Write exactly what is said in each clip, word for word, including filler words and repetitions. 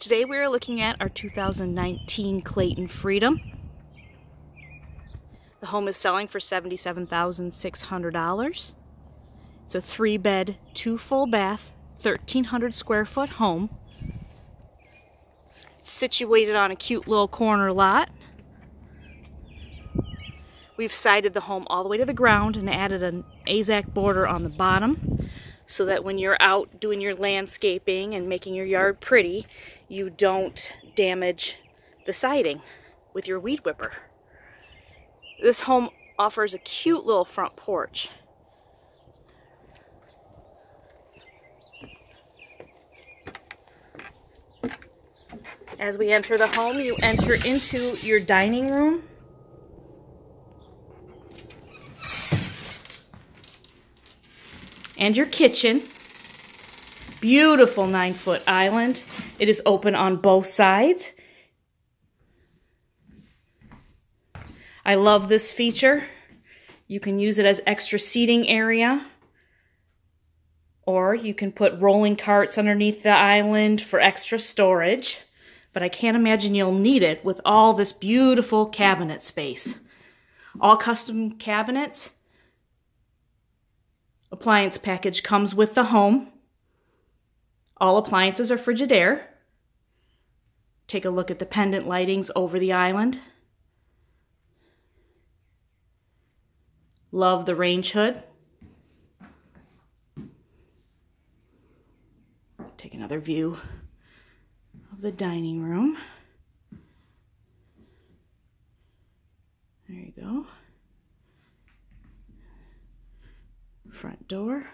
Today we are looking at our two thousand nineteen Clayton Freedom. The home is selling for seventy-seven thousand six hundred dollars. It's a three bed, two full bath, thirteen hundred square foot home. It's situated on a cute little corner lot. We've sided the home all the way to the ground and added an Azac border on the bottom, so that when you're out doing your landscaping and making your yard pretty, you don't damage the siding with your weed whipper. This home offers a cute little front porch. As we enter the home, you enter into your dining room. And your kitchen. Beautiful nine foot island. It is open on both sides. I love this feature. You can use it as extra seating area, or you can put rolling carts underneath the island for extra storage, but I can't imagine you'll need it with all this beautiful cabinet space. All custom cabinets. Appliance package comes with the home. All appliances are Frigidaire. Take a look at the pendant lightings over the island. Love the range hood. Take another view of the dining room. There you go. Front door.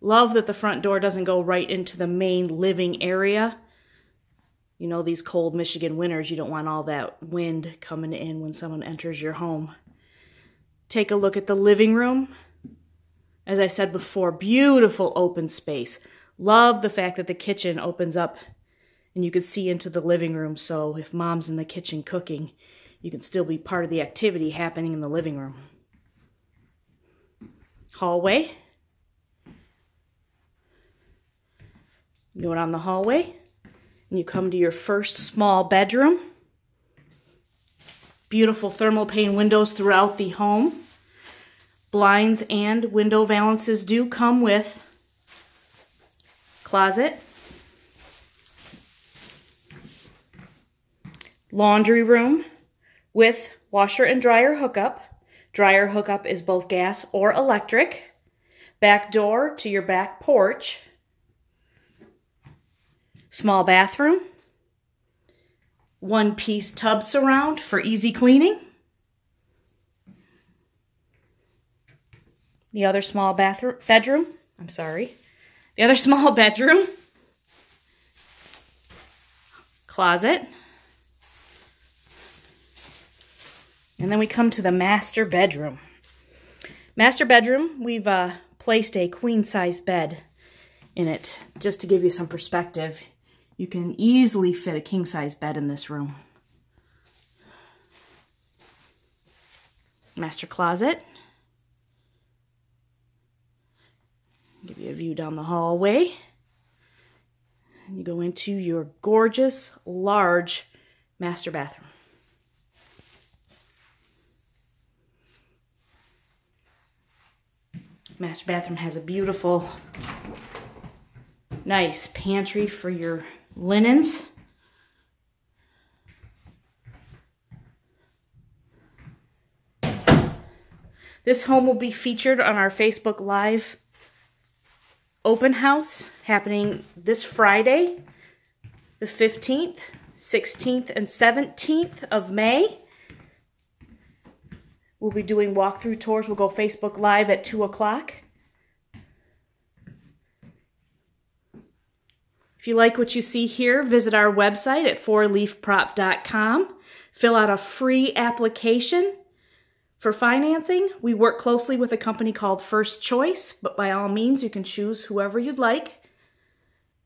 Love that the front door doesn't go right into the main living area. You know, these cold Michigan winters, you don't want all that wind coming in when someone enters your home. Take a look at the living room. As I said before, beautiful open space. Love the fact that the kitchen opens up and you can see into the living room, so if mom's in the kitchen cooking, you can still be part of the activity happening in the living room. Hallway. You go down the hallway and you come to your first small bedroom. Beautiful thermal pane windows throughout the home. Blinds and window valances do come with closet. Laundry room with washer and dryer hookup. Dryer hookup is both gas or electric. Back door to your back porch. Small bathroom. One-piece tub surround for easy cleaning. The other small bathroom, bedroom, I'm sorry. The other small bedroom. Closet. And then we come to the master bedroom. Master bedroom, we've uh, placed a queen-size bed in it. Just to give you some perspective, you can easily fit a king-size bed in this room. Master closet. Give you a view down the hallway. And you go into your gorgeous, large master bathroom. Master bathroom has a beautiful, nice pantry for your linens. This home will be featured on our Facebook Live open house happening this Friday, the fifteenth, sixteenth, and seventeenth of May. We'll be doing walkthrough tours. We'll go Facebook Live at two o'clock. If you like what you see here, visit our website at four leaf prop dot com. Fill out a free application for financing. We work closely with a company called First Choice, but by all means, you can choose whoever you'd like.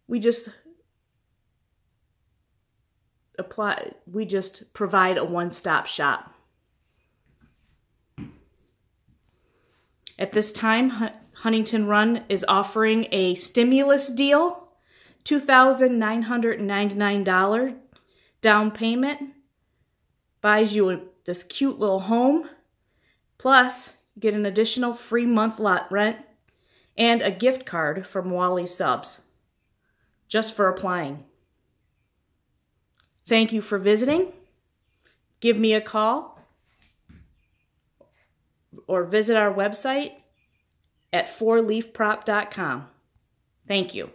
We just apply, we just provide a one-stop shop. At this time, Huntington Run is offering a stimulus deal two thousand nine hundred ninety-nine dollars down payment buys you a, this cute little home, plus you get an additional free month lot rent and a gift card from Wally Subs just for applying. Thank you for visiting. Give me a call or visit our website at four leaf prop dot com. Thank you.